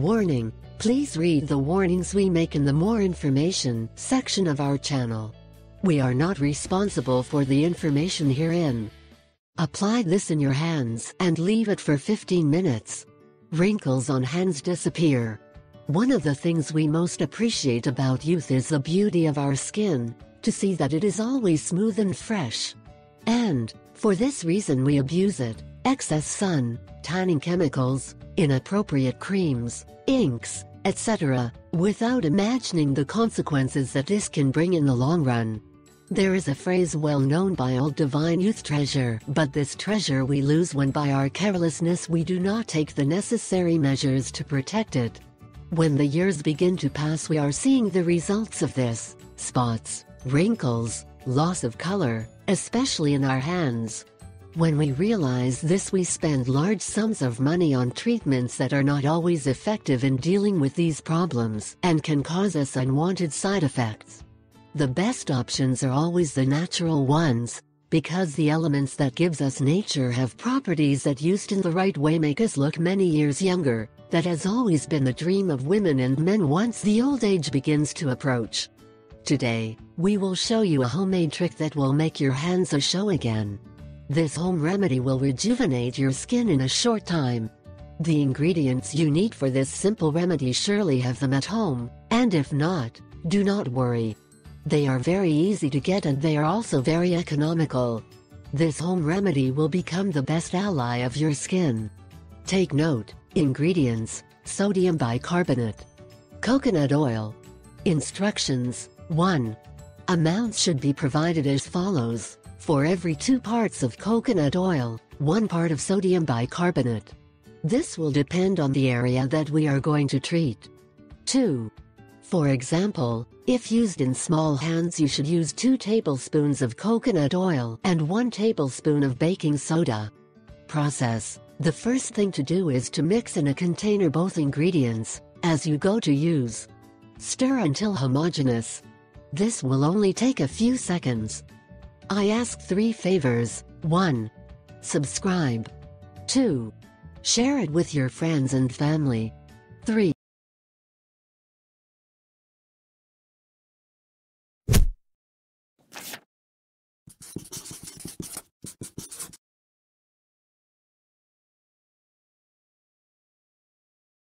Warning, please read the warnings we make in the More Information section of our channel. We are not responsible for the information herein. Apply this in your hands and leave it for 15 minutes. Wrinkles on hands disappear. One of the things we most appreciate about youth is the beauty of our skin, to see that it is always smooth and fresh. And, for this reason we abuse it. Excess sun, tanning chemicals, inappropriate creams, inks, etc., without imagining the consequences that this can bring in the long run. There is a phrase well known by all: divine youth treasure, but this treasure we lose when by our carelessness we do not take the necessary measures to protect it. When the years begin to pass, we are seeing the results of this: spots, wrinkles, loss of color, especially in our hands. When we realize this, we spend large sums of money on treatments that are not always effective in dealing with these problems and can cause us unwanted side effects. The best options are always the natural ones, because the elements that gives us nature have properties that used in the right way make us look many years younger. That has always been the dream of women and men once the old age begins to approach. Today, we will show you a homemade trick that will make your hands a show again. This home remedy will rejuvenate your skin in a short time. The ingredients you need for this simple remedy, surely have them at home, and if not, do not worry. They are very easy to get and they are also very economical. This home remedy will become the best ally of your skin. Take note, ingredients: sodium bicarbonate, coconut oil. Instructions: 1. Amounts should be provided as follows. For every 2 parts of coconut oil, 1 part of sodium bicarbonate. This will depend on the area that we are going to treat. 2. For example, if used in small hands, you should use 2 tablespoons of coconut oil and 1 tablespoon of baking soda. Process: the first thing to do is to mix in a container both ingredients as you go to use. Stir until homogeneous. This will only take a few seconds. I ask 3 favors. 1. Subscribe. 2. Share it with your friends and family. 3.